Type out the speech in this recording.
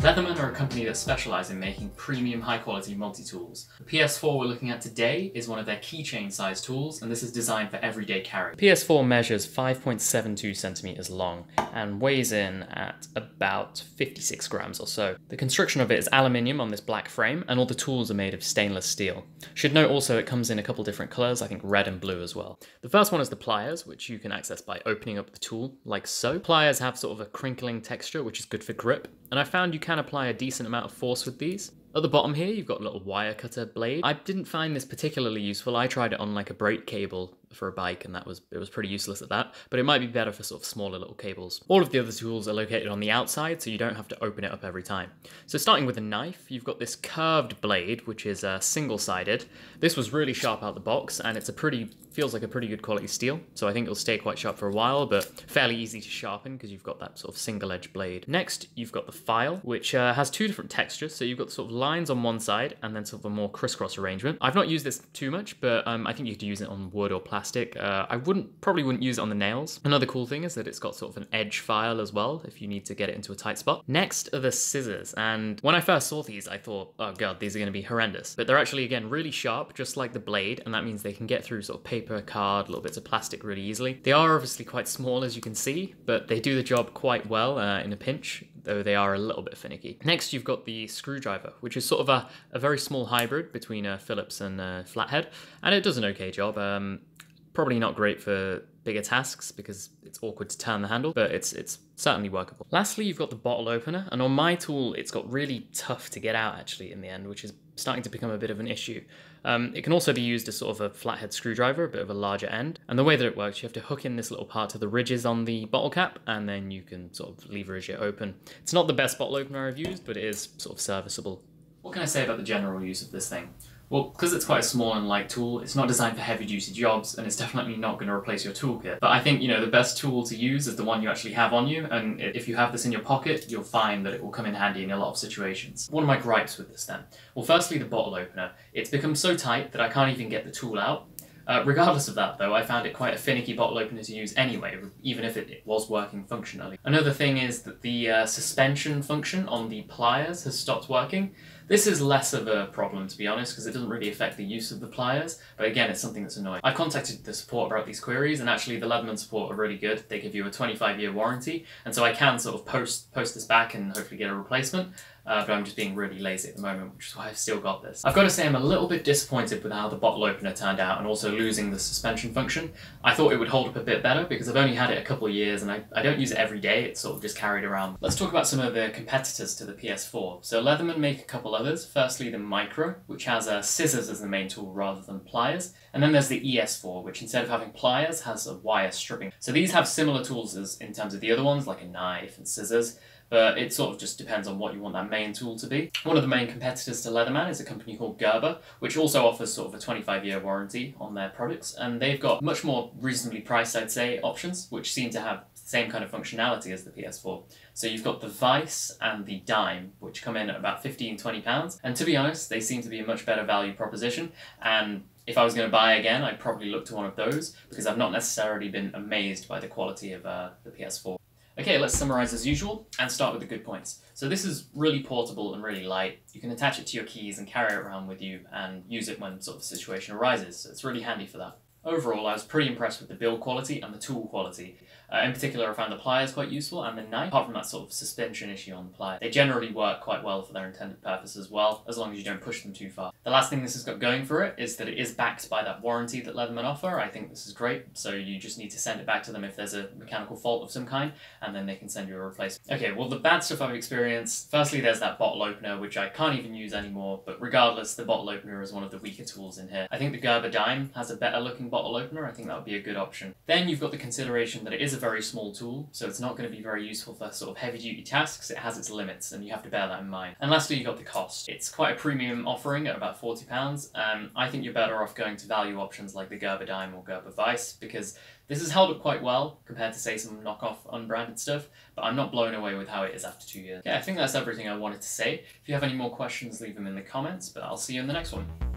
Leatherman are a company that specialise in making premium high-quality multi-tools. The PS4 we're looking at today is one of their keychain-sized tools, and this is designed for everyday carry. PS4 measures 5.72 centimetres long and weighs in at about 56 grams or so. The construction of it is aluminium on this black frame, and all the tools are made of stainless steel. Should note also it comes in a couple different colours, I think red and blue as well. The first one is the pliers, which you can access by opening up the tool like so. Pliers have sort of a crinkling texture, which is good for grip, and I found you can apply a decent amount of force with these. At the bottom here, you've got a little wire cutter blade. I didn't find this particularly useful. I tried it on like a brake cable for a bike, and it was pretty useless at that, but it might be better for sort of smaller little cables. All of the other tools are located on the outside, so you don't have to open it up every time. So starting with a knife, you've got this curved blade, which is single-sided. This was really sharp out the box, and it's feels like a pretty good quality steel, so I think it'll stay quite sharp for a while, but fairly easy to sharpen because you've got that sort of single-edge blade. Next, you've got the file, which has two different textures, so you've got sort of lines on one side and then sort of a more crisscross arrangement. I've not used this too much, but I think you could use it on wood or plastic. I probably wouldn't use it on the nails. Another cool thing is that it's got sort of an edge file as well if you need to get it into a tight spot. Next are the scissors, and when I first saw these I thought, oh god, these are going to be horrendous, but they're actually again really sharp, just like the blade, and that means they can get through sort of paper, card, little bits of plastic really easily. They are obviously quite small as you can see, but they do the job quite well in a pinch, though they are a little bit finicky. Next you've got the screwdriver, which is sort of a very small hybrid between a Phillips and a flathead, and it does an okay job. Probably not great for bigger tasks because it's awkward to turn the handle, but it's certainly workable. Lastly, you've got the bottle opener, and on my tool it's got really tough to get out actually in the end, which is starting to become a bit of an issue. It can also be used as sort of a flathead screwdriver, a bit of a larger end, and the way that it works, you have to hook in this little part to the ridges on the bottle cap, and then you can sort of leverage it open. It's not the best bottle opener I've used, but it is sort of serviceable. What can I say about the general use of this thing? Well, because it's quite a small and light tool, it's not designed for heavy-duty jobs, and it's definitely not going to replace your toolkit. But I think, you know, the best tool to use is the one you actually have on you, and if you have this in your pocket, you'll find that it will come in handy in a lot of situations. What are my gripes with this then? Well, firstly, the bottle opener. It's become so tight that I can't even get the tool out. Regardless of that, though, I found it quite a finicky bottle opener to use anyway, even if it was working functionally. Another thing is that the suspension function on the pliers has stopped working. This is less of a problem, to be honest, because it doesn't really affect the use of the pliers, but again, it's something that's annoying. I've contacted the support about these queries, and actually the Leatherman support are really good. They give you a 25-year warranty, and so I can sort of post this back and hopefully get a replacement. But I'm just being really lazy at the moment, which is why I've still got this. I've got to say I'm a little bit disappointed with how the bottle opener turned out, and also losing the suspension function. I thought it would hold up a bit better because I've only had it a couple of years, and I don't use it every day. It's sort of just carried around. Let's talk about some of the competitors to the PS4. So Leatherman make a couple others. Firstly, the Micra, which has scissors as the main tool rather than pliers. And then there's the ES4, which instead of having pliers has a wire stripping. So these have similar tools as in terms of the other ones, like a knife and scissors, but it sort of just depends on what you want that main tool to be. One of the main competitors to Leatherman is a company called Gerber, which also offers sort of a 25-year warranty on their products, and they've got much more reasonably priced, I'd say, options, which seem to have the same kind of functionality as the PS4. So you've got the Vice and the Dime, which come in at about £15–20, and to be honest, they seem to be a much better value proposition, and if I was going to buy again, I'd probably look to one of those, because I've not necessarily been amazed by the quality of the PS4. Okay, let's summarize as usual and start with the good points. So this is really portable and really light. You can attach it to your keys and carry it around with you and use it when sort of a situation arises, so it's really handy for that. Overall, I was pretty impressed with the build quality and the tool quality. In particular, I found the pliers quite useful and the knife, apart from that sort of suspension issue on the pliers. They generally work quite well for their intended purpose as well, as long as you don't push them too far. The last thing this has got going for it is that it is backed by that warranty that Leatherman offer. I think this is great, so you just need to send it back to them if there's a mechanical fault of some kind, and then they can send you a replacement. Okay, well, the bad stuff I've experienced, firstly, there's that bottle opener, which I can't even use anymore, but regardless, the bottle opener is one of the weaker tools in here. I think the Gerber Dime has a better looking bottle opener. I think that would be a good option. Then you've got the consideration that it is a very small tool, so it's not going to be very useful for sort of heavy duty tasks. It has its limits, and you have to bear that in mind. And lastly, you've got the cost. It's quite a premium offering at about £40. I think you're better off going to value options like the Gerber Dime or Gerber Vice, because this has held up quite well compared to, say, some knockoff unbranded stuff, but I'm not blown away with how it is after 2 years. Okay, I think that's everything I wanted to say. If you have any more questions, leave them in the comments, but I'll see you in the next one.